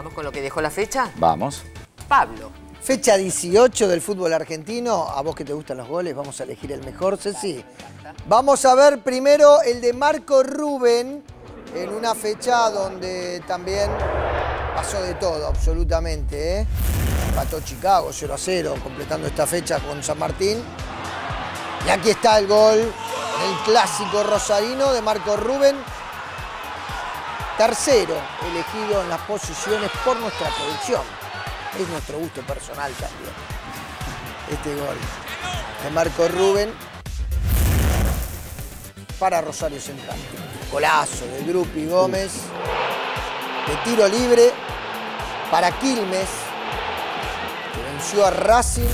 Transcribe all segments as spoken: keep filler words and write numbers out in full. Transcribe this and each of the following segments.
¿Vamos con lo que dejó la fecha? Vamos. Pablo. Fecha dieciocho del fútbol argentino. A vos que te gustan los goles, vamos a elegir el mejor, Ceci. Vamos a ver primero el de Marco Rubén, en una fecha donde también pasó de todo, absolutamente, ¿eh? Empató Chicago cero a cero, completando esta fecha con San Martín. Y aquí está el gol, el clásico rosarino de Marco Rubén. Tercero, elegido en las posiciones por nuestra producción. Es nuestro gusto personal también. Este gol de Marco Rubén para Rosario Central. Golazo de Grupi Gómez. De tiro libre para Quilmes. Que venció a Racing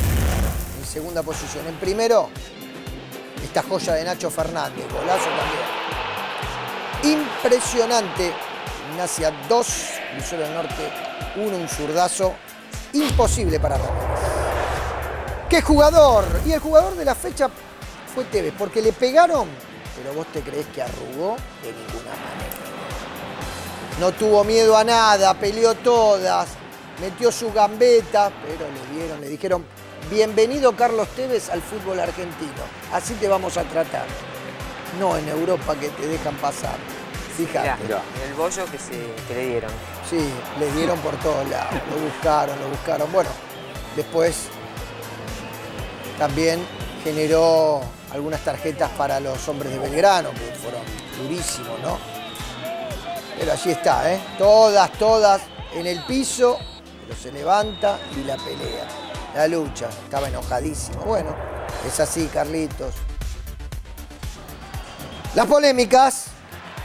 en segunda posición. En primero, esta joya de Nacho Fernández. Golazo también. Impresionante. Gimnasia dos, Crucero del Norte uno, un zurdazo imposible para Romero. ¡Qué jugador! Y el jugador de la fecha fue Tevez, porque le pegaron, pero vos te creés que arrugó de ninguna manera. No tuvo miedo a nada, peleó todas, metió sus gambetas, pero le dieron, le dijeron, bienvenido Carlos Tevez al fútbol argentino, así te vamos a tratar. No en Europa que te dejan pasar. Fíjate. Mirá, el bollo que, se, que le dieron. Sí, le dieron por todos lados. Lo buscaron, lo buscaron. Bueno, después también generó algunas tarjetas para los hombres de Belgrano, que fueron durísimos, ¿no? Pero allí está, ¿eh? Todas, todas en el piso, pero se levanta y la pelea. La lucha, estaba enojadísimo. Bueno, es así, Carlitos. Las polémicas.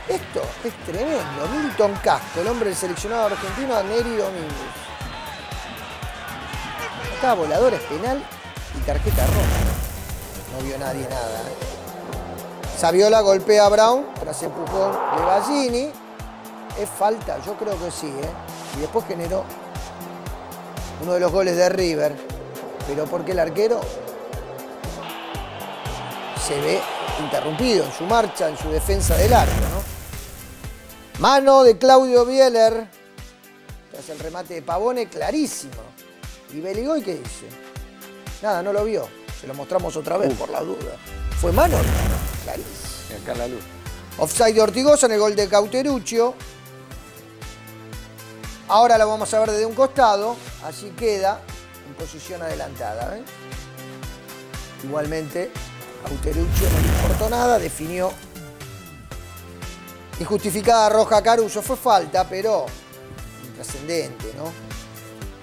Esto es tremendo. Milton Casco, el hombre del seleccionado argentino, Danero Domínguez. Estaba volador, es penal y tarjeta roja. No vio nadie nada. ¿eh? Saviola golpea a Brown tras empujón de Ballini. Es falta, yo creo que sí. ¿eh? Y después generó uno de los goles de River. Pero porque el arquero se ve interrumpido en su marcha, en su defensa del arco, ¿no? Mano de Claudio Bieler tras el remate de Pavone, clarísimo. ¿Y Beligoy qué dice? Nada, no lo vio. Se lo mostramos otra vez, Uf. por la duda. ¿Fue mano? Clarísimo. Acá la luz. Offside de Ortigosa en el gol de Cauteruccio. Ahora la vamos a ver desde un costado. Así queda en posición adelantada. ¿eh? Igualmente, Cauteruccio no le importó nada, definió. Injustificada roja a Caruso, fue falta, pero intrascendente, ¿no?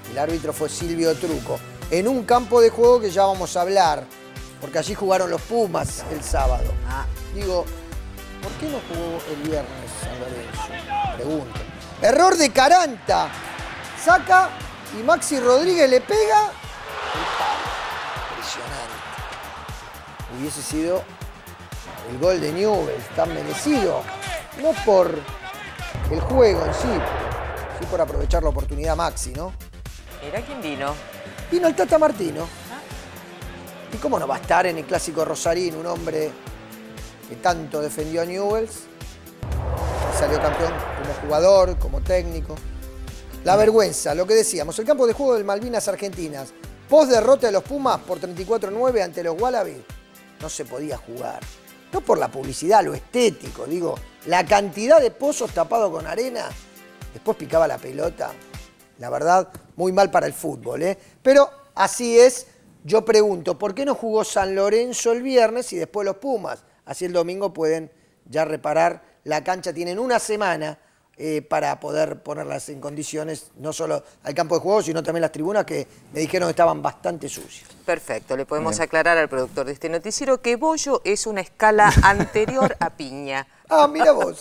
El árbitro fue Silvio Truco. En un campo de juego que ya vamos a hablar, porque allí jugaron los Pumas el sábado. Digo, ¿por qué no jugó el viernes San Lorenzo? Pregunto. Error de Caranta. Saca y Maxi Rodríguez le pega. Impresionante. Hubiese sido el gol de Newell's, tan merecido, no por el juego en sí, sí por aprovechar la oportunidad Maxi, ¿no? ¿Era quién vino? Vino el Tata Martino. ¿Ah? ¿Y cómo no va a estar en el clásico rosarín un hombre que tanto defendió a Newell's? Salió campeón como jugador, como técnico. La vergüenza, lo que decíamos, el campo de juego del Malvinas Argentinas, post derrota de los Pumas por treinta y cuatro a nueve ante los Wallabies. No se podía jugar. No por la publicidad, lo estético, digo. La cantidad de pozos tapados con arena. Después picaba la pelota. La verdad, muy mal para el fútbol. ¿eh? Pero así es. Yo pregunto, ¿por qué no jugó San Lorenzo el viernes y después los Pumas? Así el domingo pueden ya reparar la cancha. Tienen una semana eh, para poder ponerlas en condiciones, no solo al campo de juego, sino también las tribunas que me dijeron que estaban bastante sucias. Perfecto, le podemos Bien. aclarar al productor de este noticiero que bollo es una escala anterior a piña. Ah, mira vos.